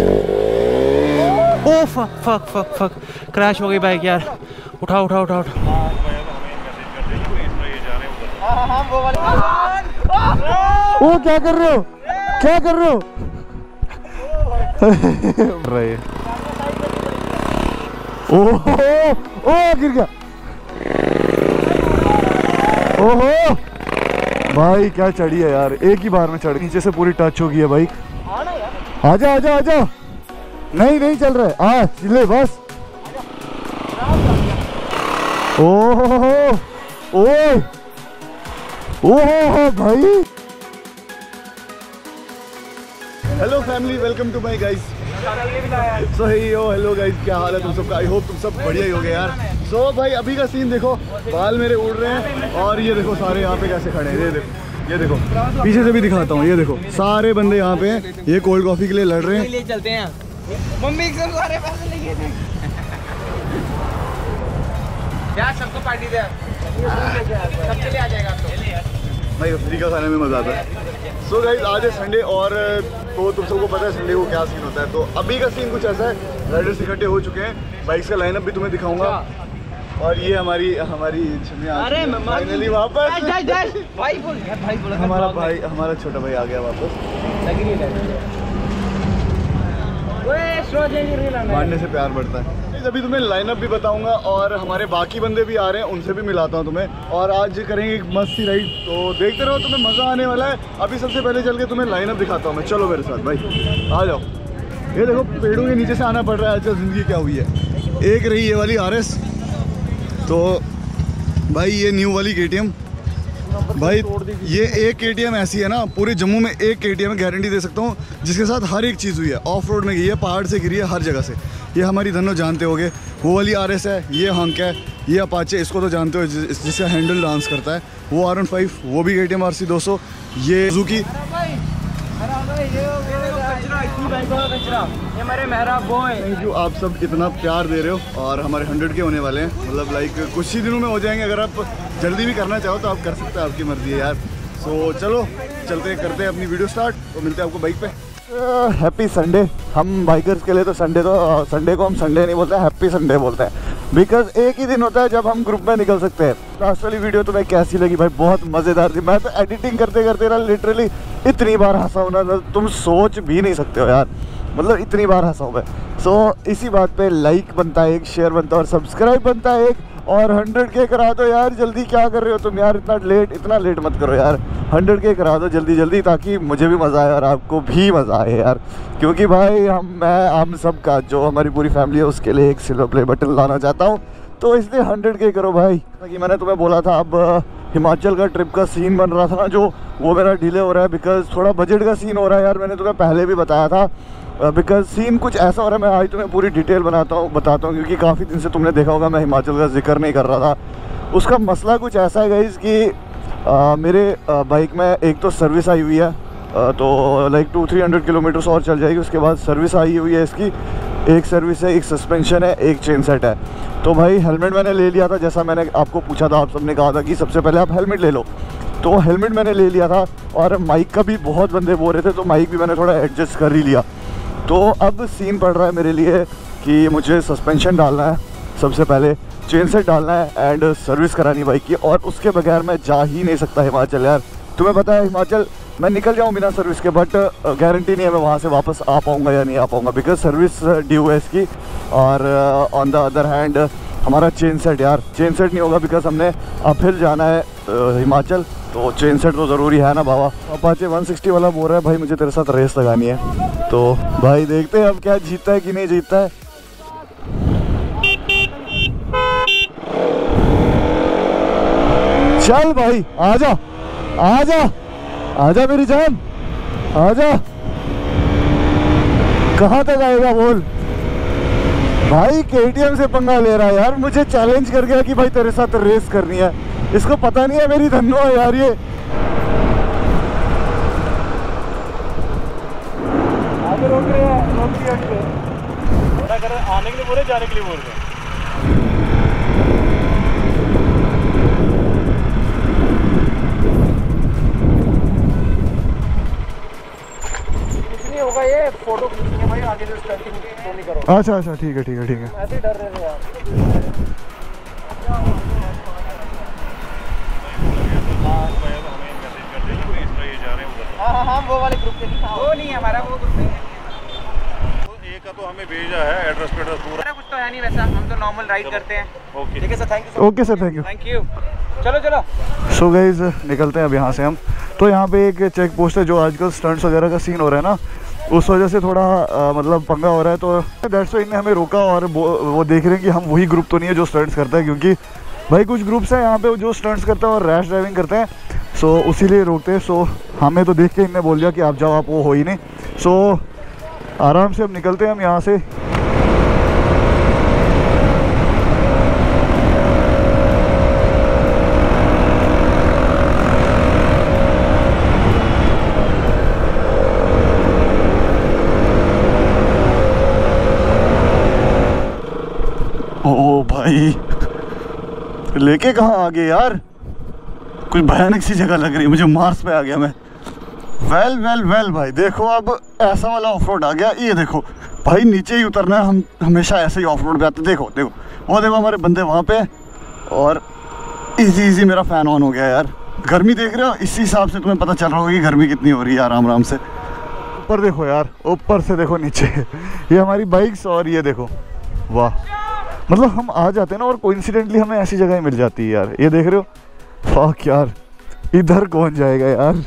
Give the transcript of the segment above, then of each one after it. ओ fuck fuck fuck fuck, crash हो गई bike यार। उठा उठा उठा उठा। ओ क्या कर रहे हो, क्या कर रहे हो? ओ गिर गया। ओहो भाई क्या चढ़ी है यार, एक ही बार में चढ़, नीचे से पूरी टच हो गई है बाइक। आजा आजा आजा, नहीं नहीं चल रहा है, आ चले बस। ओहो हो ओहो भाई। Hello family, welcome to my guys. सही हो? हेलो गाइस, क्या हाल है तुम सबका? आई होप तुम सब बढ़िया ही हो गए यार। सो भाई अभी का सीन देखो, बाल मेरे उड़ रहे हैं और ये देखो सारे यहाँ पे कैसे खड़े हैं। ये देखो, ये देखो, पीछे से भी दिखाता हूँ। ये देखो सारे बंदे यहाँ पे हैं, ये कोल्ड कॉफी के लिए लड़ रहे हैं। चलते हैं मम्मी के सारे पैसे लेके यार, सबको पार्टी दे, सब चले आ जाएगा भाई। अफ्रीका खाने में मजा आता है। सो गाइस आज है संडे और तो तुम सबको पता है संडे को क्या सीन होता है। तो अभी का सीन कुछ ऐसा है, राइडर्स इकट्ठे हो चुके हैं, बाइक्स का लाइनअप भी तुम्हें दिखाऊंगा। और ये हमारी फाइनली वापस हमारा छोटा भाई आ गया वापस। मारने से प्यार बढ़ता है। अभी तुम्हें लाइनअप भी बताऊंगा और हमारे बाकी बंदे भी आ रहे हैं, उनसे भी मिलाता हूं तुम्हें। और आज करेंगे एक मस्त सी राइड, तो देखते रहो, तुम्हें मजा आने वाला है। अभी सबसे पहले चल के तुम्हें लाइनअप दिखाता हूँ मैं। चलो मेरे साथ भाई, आ जाओ। ये देखो पेड़ों के नीचे से आना पड़ रहा है। अच्छा जिंदगी क्या हुई है। एक रही ये वाली RS, तो भाई ये न्यू वाली KTM। भाई ये एक KTM ऐसी है ना, पूरे जम्मू में एक KTM गारंटी दे सकता हूँ जिसके साथ हर एक चीज़ हुई है। ऑफ रोड में गई है, पहाड़ से गिरी है, हर जगह से। ये हमारी धन्नो जानते होगे, वो वाली RS है, ये हंक है, ये अपाचे, इसको तो जानते हो जिसका हैंडल डांस करता है, वो R15, वो भी KTM RC 200, ये सुजुकी। थैंक यू, आप सब इतना प्यार दे रहे हो। और हमारे 100 के होने वाले हैं, मतलब लाइक कुछ ही दिनों में हो जाएंगे। अगर आप जल्दी भी करना चाहो तो आप कर सकते हो, आपकी मर्जी है यार। सो चलो चलते करते हैं अपनी वीडियो स्टार्ट, तो मिलते हैं आपको बाइक पे। Happy Sunday. हम बाइकर्स के लिए तो संडे को हम संडे नहीं बोलते, हैप्पी संडे बोलते हैं, बिकॉज एक ही दिन होता है जब हम ग्रुप में निकल सकते हैं। लास्ट वाली वीडियो तो मैं कैसी लगी भाई, बहुत मज़ेदार थी। मैं तो एडिटिंग करते करते ना लिटरली इतनी बार हंसा हूँ ना, तुम सोच भी नहीं सकते हो यार, मतलब इतनी बार हंसा हूँ मैं। सो इसी बात पे लाइक बनता है एक, शेयर बनता है और सब्सक्राइब बनता है एक। और 100K करा दो यार जल्दी, क्या कर रहे हो तुम यार, इतना लेट मत करो यार। 100K करा दो जल्दी जल्दी, ताकि मुझे भी मज़ा आए और आपको भी मज़ा आए यार। क्योंकि भाई हम सब का, जो हमारी पूरी फैमिली है, उसके लिए एक सिल्वर प्ले बटन लाना चाहता हूँ। तो इसलिए 100K करो भाई। कि मैंने तुम्हें बोला था, अब हिमाचल का ट्रिप का सीन बन रहा था ना जो, वो मेरा डिले हो रहा है बिकॉज थोड़ा बजट का सीन हो रहा है यार। मैंने तुम्हें पहले भी बताया था बिकॉज सीन कुछ ऐसा हो रहा है। मैं आज तुम्हें पूरी डिटेल बताता हूँ क्योंकि काफ़ी दिन से तुमने देखा होगा मैं हिमाचल का जिक्र नहीं कर रहा था। उसका मसला कुछ ऐसा है गाइस कि मेरे बाइक में एक तो सर्विस आई हुई है, तो लाइक 200-300 किलोमीटर्स और चल जाएगी। उसके बाद सर्विस आई हुई है इसकी, एक सर्विस है, एक सस्पेंशन है, एक चेन सेट है। तो भाई हेलमेट मैंने ले लिया था, जैसा मैंने आपको पूछा था, आप सबने कहा था कि सबसे पहले आप हेलमेट ले लो, तो हेलमेट मैंने ले लिया था। और माइक का भी बहुत बंदे बोल रहे थे, तो माइक भी मैंने थोड़ा एडजस्ट कर ही लिया। तो अब सीन पड़ रहा है मेरे लिए कि मुझे सस्पेंशन डालना है सबसे पहले, चेन सेट डालना है एंड सर्विस करानी बाइक की। और उसके बगैर मैं जा ही नहीं सकता हिमाचल यार। तुम्हें पता है हिमाचल मैं निकल जाऊँ बिना सर्विस के, बट गारंटी नहीं है मैं वहाँ से वापस आ पाऊँगा या नहीं आ पाऊँगा, बिकॉज सर्विस ड्यू है इसकी। और ऑन द अदर हैंड हमारा चेन सेट यार, चेन सेट नहीं होगा बिकॉज हमने अपहिल जाना है हिमाचल, तो चेन सेट तो ज़रूरी है ना बाबा। अपाचे 160 वाला बोल रहा है भाई मुझे तेरे साथ रेस लगानी है, तो भाई देखते हैं अब क्या जीतता है कि नहीं जीतता है। चल भाई आजा आजा आजा मेरी जान आजा, कहाँ तक आएगा बोल। भाई KTM से पंगा ले रहा है यार, मुझे चैलेंज कर गया कि भाई तेरे साथ रेस करनी है। इसको पता नहीं है मेरी धन्नो है यार ये। आगे रोक रहे हैं, रोक दिया कर, आने के लिए बोल रहे, जाने के लिए बोल रहे। ये फोटो खींचनी है भाई, आगे से स्टंटिंग तो नहीं करो। अच्छा अच्छा ठीक है ठीक है ठीक है। मैं भी डर रहे थे यार। हां वो वाले ग्रुप के नहीं था, वो नहीं है हमारा, वो ग्रुप नहीं है। तो एक का तो हमें भेजा है एड्रेस पेड्रेस पूरा, कुछ तो है नहीं वैसा, हम तो नॉर्मल राइड करते हैं। ओके ठीक है sir, thank you. Okay sir thank you thank you, चलो चलो। सो गाइस निकलते हैं अब यहाँ से हम। तो यहाँ पे एक चेक पोस्ट है, जो आजकल स्टंट्स वगैरह का सीन हो रहा है ना, उस वजह से थोड़ा मतलब पंगा हो रहा है। तो दैट्स व्हाई इनने हमें रोका, और वो देख रहे हैं कि हम वही ग्रुप तो नहीं है जो स्टंट्स करता है, क्योंकि भाई कुछ ग्रुप्स हैं यहाँ पे जो स्टंट्स करते हैं और रैश ड्राइविंग करते हैं, सो उसी लिए रोकते हैं। सो हमें तो देख के इनने बोल दिया कि आप जाओ, आप वो हो ही नहीं। सो आराम से हम निकलते हैं हम यहाँ से। ओ भाई लेके कहाँ आ गए यार, कुछ भयानक सी जगह लग रही है मुझे, मार्स पे आ गया मैं। वेल वेल वेल भाई देखो, अब ऐसा वाला ऑफ रोड आ गया। ये देखो भाई नीचे ही उतरना है, हम हमेशा ऐसे ही ऑफ रोड पे आते। देखो देखो वो देखो हमारे बंदे वहाँ पे, और इजी इजी मेरा फ़ैन ऑन हो गया यार। गर्मी देख रहे हो, इसी हिसाब से तुम्हें पता चल रहा होगा कि गर्मी कितनी हो रही है। आराम आराम से ऊपर देखो यार, ऊपर से देखो नीचे ये हमारी बाइक्स, और ये देखो वाह, मतलब हम आ जाते हैं ना और कोइंसिडेंटली हमें ऐसी जगह ही मिल जाती है यार। ये देख रहे हो, फाक यार इधर कौन जाएगा यार।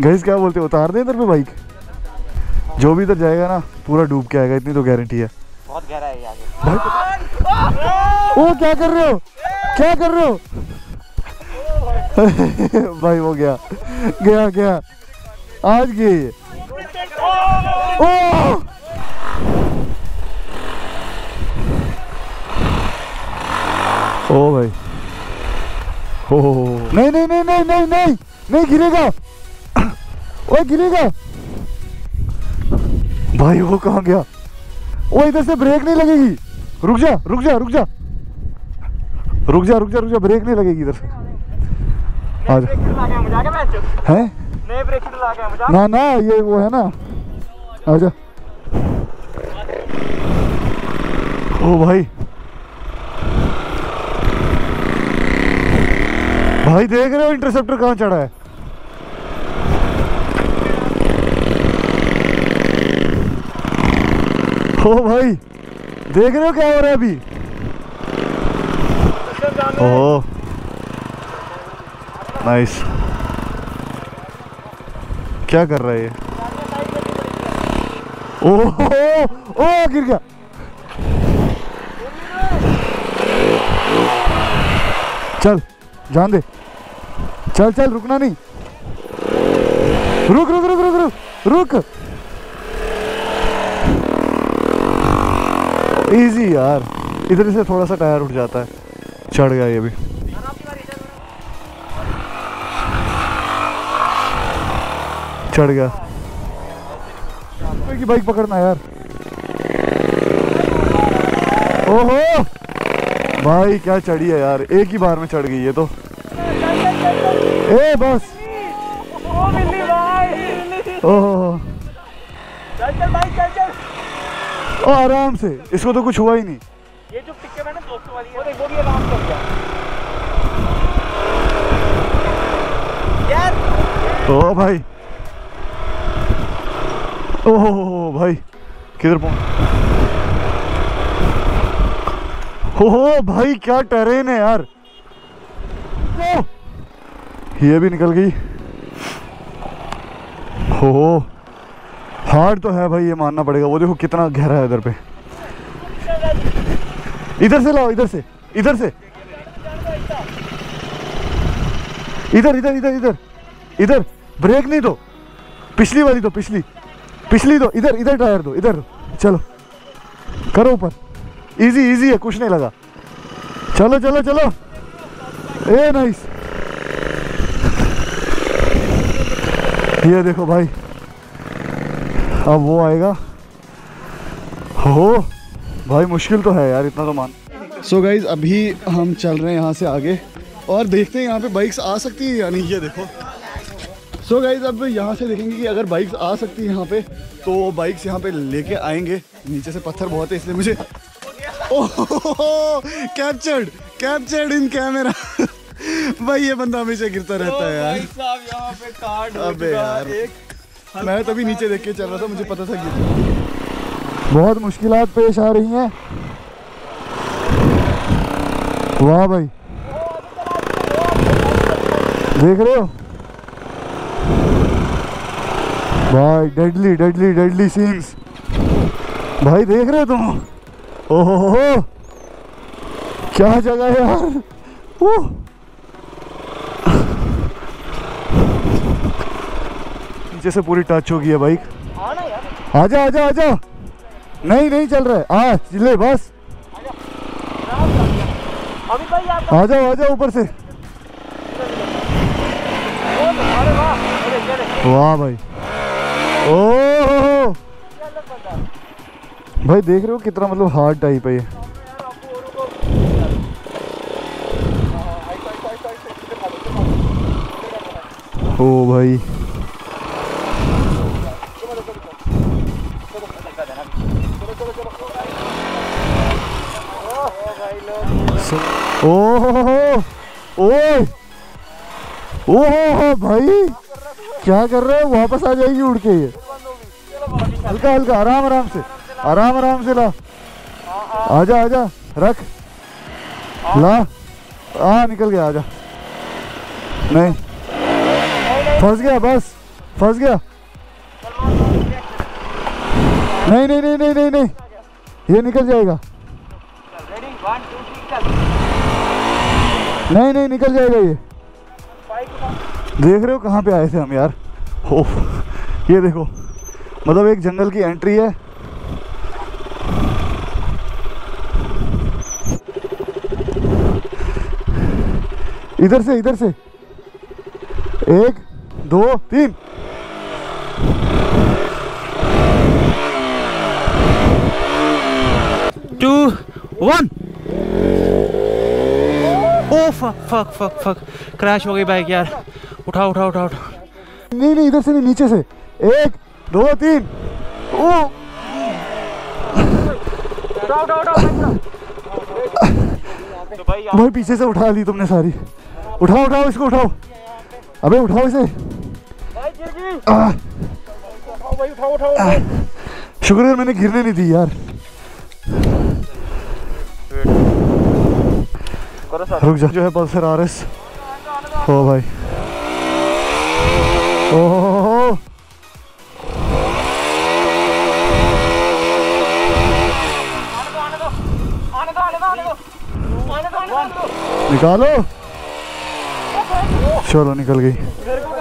गाइस क्या बोलते हो, उतार दें इधर पे बाइक, जो भी इधर जाएगा ना पूरा डूब के आएगा, इतनी तो गारंटी है। बहुत गहरा है आगे। ओ क्या कर रहे हो, क्या कर रहे हो भाई वो गया गया गया आज गई। ओ ओ भाई हो, नहीं नहीं नहीं नहीं नहीं नहीं नहीं गिरेगा, ओए गिरेगा भाई। वो कहाँ गया, वो इधर से ब्रेक नहीं लगेगी, रुक जा रुक जा रुक जा रुक जा रुक जा रुक जा, ब्रेक नहीं लगेगी इधर से। आज है ना ना ये वो है ना, आजा। ओ भाई भाई देख रहे हो इंटरसेप्टर कहाँ चढ़ा है। ओ भाई देख रहे हो क्या हो रहा है अभी। ओ नाइस, क्या कर रहा है ये। ओ गिर गया। चल जान दे, चल चल रुकना नहीं, रुक रुक रुक रुक रुक रुक, इजी यार। इधर से थोड़ा सा टायर उठ जाता है, चढ़ गया ये भी। चढ़ गया, कोई की बाइक पकड़ना यार। ओहो भाई क्या चढ़ी है यार, एक ही बार में चढ़ गई है तो। ए बस ओ आराम से, इसको तो कुछ हुआ ही नहीं। ये जो पिक है ना दोस्तों वाली, वो भी आराम कर गया यार। ओ भाई ओहो भाई किधर पहुंच। ओहो भाई क्या टेरेन है यार। ओ! ये भी निकल गई। हो हार्ड तो है भाई, ये मानना पड़ेगा। वो देखो कितना गहरा है इधर पे, इधर से लाओ, इधर से इधर से इधर इधर इधर इधर इधर। ब्रेक नहीं दो, पिछली वाली दो, पिछली दो, इधर इधर टायर दो, इधर चलो करो ऊपर। इजी इजी है, कुछ नहीं लगा। चलो चलो चलो, ए नाइस। ये देखो भाई अब वो आएगा। हो भाई मुश्किल तो है यार, इतना तो मान। सो गाइज अभी हम चल रहे हैं यहाँ से आगे, और देखते हैं यहाँ पे बाइक्स आ सकती है या नहीं। ये देखो सो गाइज अब यहाँ से देखेंगे कि अगर बाइक्स आ सकती है यहाँ पे तो बाइक्स यहाँ पे लेके आएंगे। नीचे से पत्थर बहुत है इसलिए मुझे कैप्चर्ड कैप्चर्ड इन कैमरा। भाई ये बंदा हमेशा गिरता रहता है यार। भाई साहब यहाँ पे कार्ड अबे यार एक मैं तभी नीचे देख के चल रहा था, मुझे पता था कि बहुत मुश्किलात पेश आ रही हैं। वाह भाई देख रहे हो भाई, डेडली डेडली डेडली सीन्स भाई देख रहे हो तुम। ओहो क्या जगह है यार। नीचे से पूरी टच हो गई है बाइक। आजा आजा आजा, नहीं नहीं चल रहा है, आ ले बस आ जाओ ऊपर से। वाह भाई ओह भाई देख रहे हो कितना मतलब हार्ड टाइप है ये। ओ भाई ओह भाई क्या कर रहे हो, वापस आ जाएगी उड़ के ये। हल्का हल्का आराम आराम से ला। आजा आजा रख ला, आ निकल गया। आजा नहीं फंस गया, बस फंस गया। नहीं नहीं नहीं नहीं नहीं ये निकल जाएगा, नहीं नहीं निकल जाएगा ये। देख रहे हो कहाँ पे आए थे हम यार। हो ये देखो मतलब एक जंगल की एंट्री है। इधर से इधर से, 1 2 3 2 1 फक फक फक क्रैश हो गई बाइक यार। उठा उठा उठा उठा, नहीं नहीं इधर से नहीं, नीचे से 1 2 3 ओ भाई पीछे से उठा ली तुमने सारी। उठाओ उठाओ इसको उठाओ, अबे उठाओ इसे। शुक्र है मैंने गिरने नहीं दी यार। रुक जा, जो है पल्सर RS। ओ भाई ओह निकालो, चलो निकल गई।